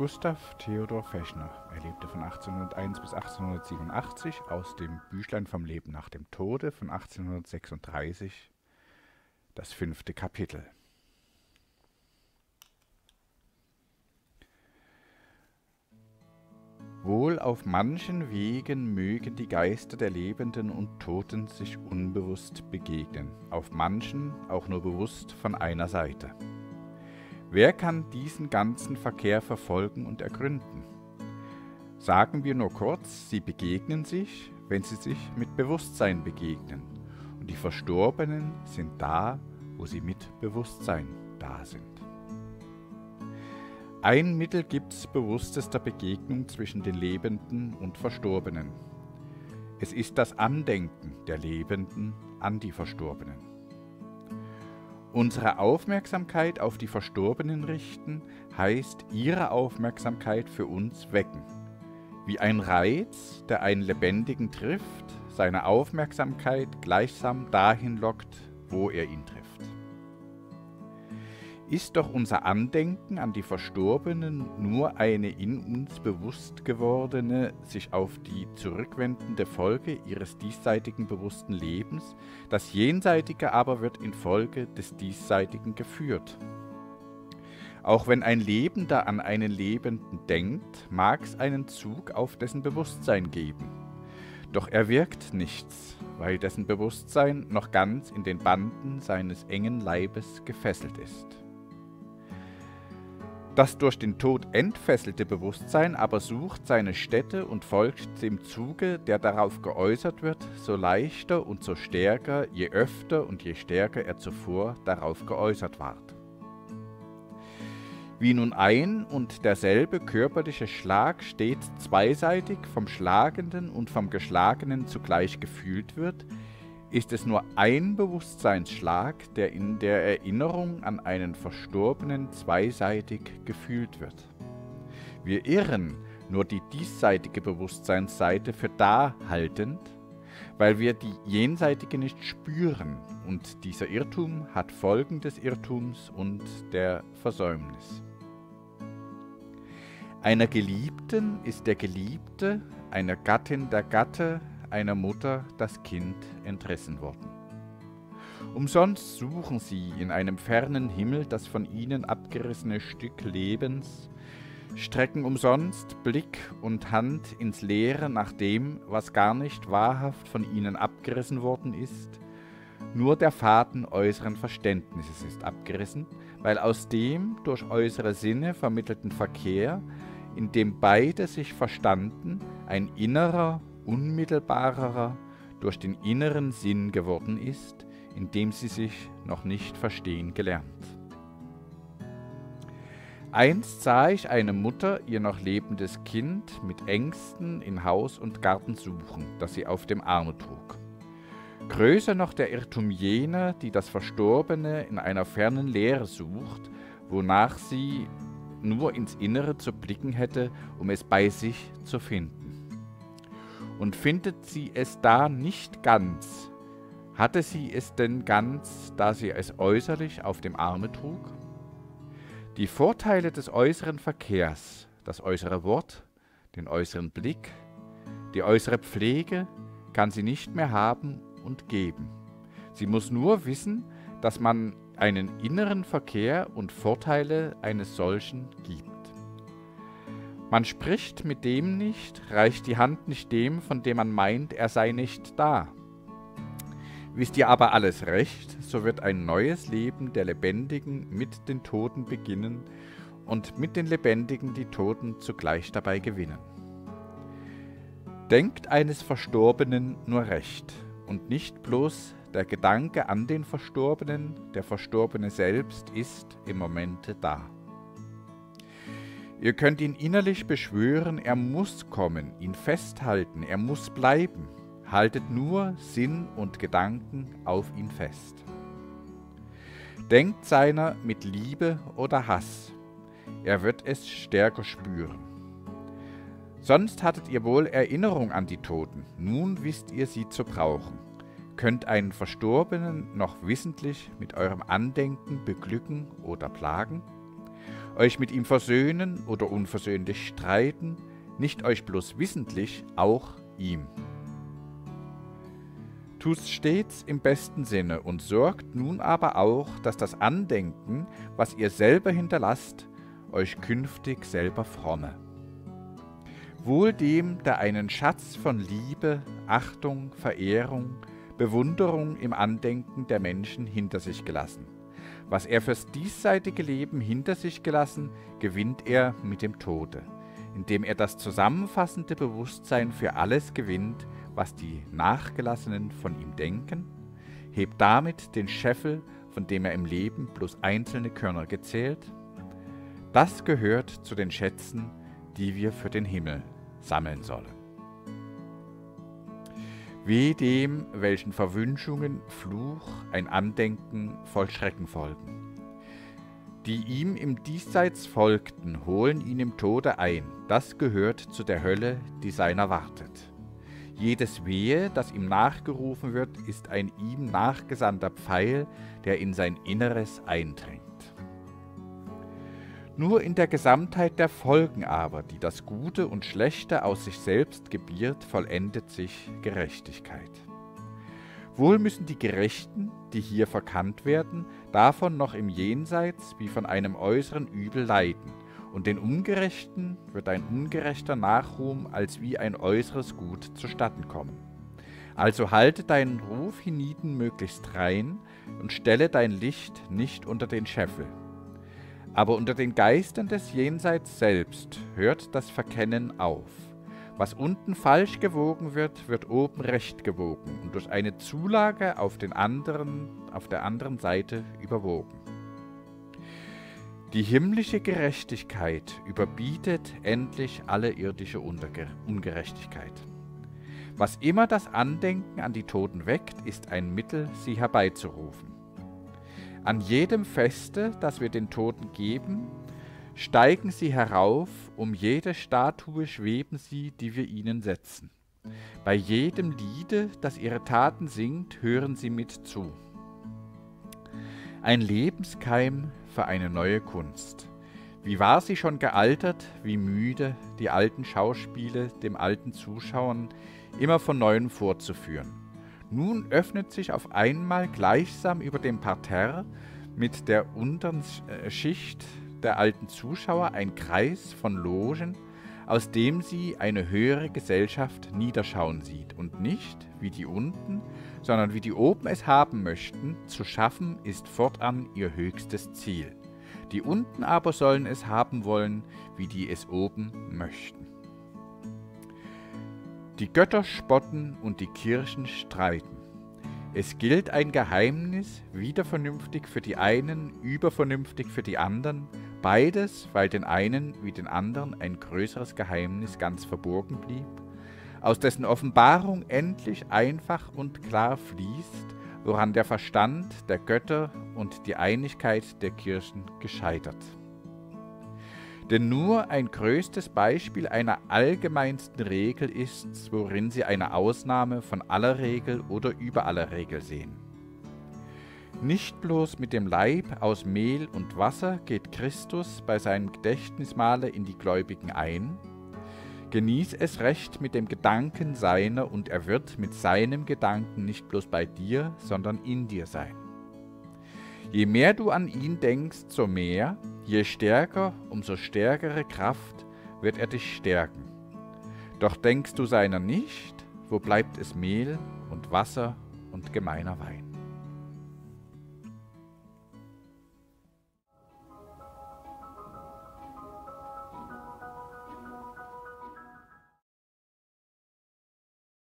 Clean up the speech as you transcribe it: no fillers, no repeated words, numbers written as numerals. Gustav Theodor Fechner. Er lebte von 1801 bis 1887, aus dem Büchlein vom Leben nach dem Tode von 1836, das 5. Kapitel. Wohl auf manchen Wegen mögen die Geister der Lebenden und Toten sich unbewusst begegnen, auf manchen auch nur bewusst von einer Seite. Wer kann diesen ganzen Verkehr verfolgen und ergründen? Sagen wir nur kurz, sie begegnen sich, wenn sie sich mit Bewusstsein begegnen. Und die Verstorbenen sind da, wo sie mit Bewusstsein da sind. Ein Mittel gibt's bewusstester Begegnung zwischen den Lebenden und Verstorbenen. Es ist das Andenken der Lebenden an die Verstorbenen. Unsere Aufmerksamkeit auf die Verstorbenen richten, heißt ihre Aufmerksamkeit für uns wecken. Wie ein Reiz, der einen Lebendigen trifft, seine Aufmerksamkeit gleichsam dahin lockt, wo er ihn trifft. Ist doch unser Andenken an die Verstorbenen nur eine in uns bewusst gewordene, sich auf die zurückwendende Folge ihres diesseitigen bewussten Lebens, das Jenseitige aber wird infolge des Diesseitigen geführt. Auch wenn ein Lebender an einen Lebenden denkt, mag es einen Zug auf dessen Bewusstsein geben. Doch er wirkt nichts, weil dessen Bewusstsein noch ganz in den Banden seines engen Leibes gefesselt ist. Das durch den Tod entfesselte Bewusstsein aber sucht seine Stätte und folgt dem Zuge, der darauf geäußert wird, so leichter und so stärker, je öfter und je stärker er zuvor darauf geäußert ward. Wie nun ein und derselbe körperliche Schlag stets zweiseitig vom Schlagenden und vom Geschlagenen zugleich gefühlt wird, ist es nur ein Bewusstseinsschlag, der in der Erinnerung an einen Verstorbenen zweiseitig gefühlt wird. Wir Irren nur die diesseitige Bewusstseinsseite für da haltend, weil wir die jenseitige nicht spüren, und dieser Irrtum hat Folgen des Irrtums und der Versäumnis. Einer Geliebten ist der Geliebte, einer Gattin der Gatte, einer Mutter das Kind entrissen worden. Umsonst suchen sie in einem fernen Himmel das von ihnen abgerissene Stück Lebens, strecken umsonst Blick und Hand ins Leere nach dem, was gar nicht wahrhaft von ihnen abgerissen worden ist, nur der Faden äußeren Verständnisses ist abgerissen, weil aus dem durch äußere Sinne vermittelten Verkehr, in dem beide sich verstanden, ein innerer, unmittelbarerer durch den inneren Sinn geworden ist, indem sie sich noch nicht verstehen gelernt. Einst sah ich eine Mutter ihr noch lebendes Kind mit Ängsten in Haus und Garten suchen, das sie auf dem Arme trug. Größer noch der Irrtum jener, die das Verstorbene in einer fernen Leere sucht, wonach sie nur ins Innere zu blicken hätte, um es bei sich zu finden. Und findet sie es da nicht ganz, hatte sie es denn ganz, da sie es äußerlich auf dem Arme trug? Die Vorteile des äußeren Verkehrs, das äußere Wort, den äußeren Blick, die äußere Pflege, kann sie nicht mehr haben und geben. Sie muss nur wissen, dass man einen inneren Verkehr und Vorteile eines solchen gibt. Man spricht mit dem nicht, reicht die Hand nicht dem, von dem man meint, er sei nicht da. Wisst ihr aber alles recht, so wird ein neues Leben der Lebendigen mit den Toten beginnen und mit den Lebendigen die Toten zugleich dabei gewinnen. Denkt eines Verstorbenen nur recht und nicht bloß der Gedanke an den Verstorbenen, der Verstorbene selbst ist im Momente da. Ihr könnt ihn innerlich beschwören, er muss kommen, ihn festhalten, er muss bleiben. Haltet nur Sinn und Gedanken auf ihn fest. Denkt seiner mit Liebe oder Hass, er wird es stärker spüren. Sonst hattet ihr wohl Erinnerung an die Toten, nun wisst ihr sie zu brauchen. Könnt einen Verstorbenen noch wissentlich mit eurem Andenken beglücken oder plagen? euch mit ihm versöhnen oder unversöhnlich streiten, nicht euch bloß wissentlich, auch ihm. Tust stets im besten Sinne und sorgt nun aber auch, dass das Andenken, was ihr selber hinterlasst, euch künftig selber fromme. Wohl dem, der einen Schatz von Liebe, Achtung, Verehrung, Bewunderung im Andenken der Menschen hinter sich gelassen. Was er fürs diesseitige Leben hinter sich gelassen, gewinnt er mit dem Tode, indem er das zusammenfassende Bewusstsein für alles gewinnt, was die Nachgelassenen von ihm denken, hebt damit den Scheffel, von dem er im Leben bloß einzelne Körner gezählt. Das gehört zu den Schätzen, die wir für den Himmel sammeln sollen. Weh dem, welchen Verwünschungen, Fluch, ein Andenken voll Schrecken folgen. Die ihm im Diesseits folgten, holen ihn im Tode ein. Das gehört zu der Hölle, die seiner wartet. Jedes Wehe, das ihm nachgerufen wird, ist ein ihm nachgesandter Pfeil, der in sein Inneres eindringt. Nur in der Gesamtheit der Folgen aber, die das Gute und Schlechte aus sich selbst gebiert, vollendet sich Gerechtigkeit. Wohl müssen die Gerechten, die hier verkannt werden, davon noch im Jenseits wie von einem äußeren Übel leiden, und den Ungerechten wird ein ungerechter Nachruhm als wie ein äußeres Gut zustatten kommen. Also halte deinen Ruf hienieden möglichst rein und stelle dein Licht nicht unter den Scheffel. Aber unter den Geistern des Jenseits selbst hört das Verkennen auf. Was unten falsch gewogen wird, wird oben recht gewogen und durch eine Zulage auf der anderen Seite überwogen. Die himmlische Gerechtigkeit überbietet endlich alle irdische Ungerechtigkeit. Was immer das Andenken an die Toten weckt, ist ein Mittel, sie herbeizurufen. An jedem Feste, das wir den Toten geben, steigen sie herauf, um jede Statue schweben sie, die wir ihnen setzen. Bei jedem Liede, das ihre Taten singt, hören sie mit zu. Ein Lebenskeim für eine neue Kunst. Wie war sie schon gealtert, wie müde, die alten Schauspiele dem alten Zuschauern immer von Neuem vorzuführen. Nun öffnet sich auf einmal gleichsam über dem Parterre mit der unteren Schicht der alten Zuschauer ein Kreis von Logen, aus dem sie eine höhere Gesellschaft niederschauen sieht und nicht, wie die unten, sondern wie die oben es haben möchten, zu schaffen ist fortan ihr höchstes Ziel. Die unten aber sollen es haben wollen, wie die es oben möchten. Die Götter spotten und die Kirchen streiten. Es gilt ein Geheimnis, wieder vernünftig für die einen, übervernünftig für die anderen, beides, weil den einen wie den anderen ein größeres Geheimnis ganz verborgen blieb, aus dessen Offenbarung endlich einfach und klar fließt, woran der Verstand der Götter und die Einigkeit der Kirchen gescheitert. Denn nur ein größtes Beispiel einer allgemeinsten Regel ist's, worin sie eine Ausnahme von aller Regel oder über aller Regel sehen. Nicht bloß mit dem Leib aus Mehl und Wasser geht Christus bei seinem Gedächtnismahle in die Gläubigen ein, genieß es recht mit dem Gedanken seiner und er wird mit seinem Gedanken nicht bloß bei dir, sondern in dir sein. Je mehr du an ihn denkst, so mehr, je stärker, umso stärkere Kraft wird er dich stärken. Doch denkst du seiner nicht, wo bleibt es Mehl und Wasser und gemeiner Wein?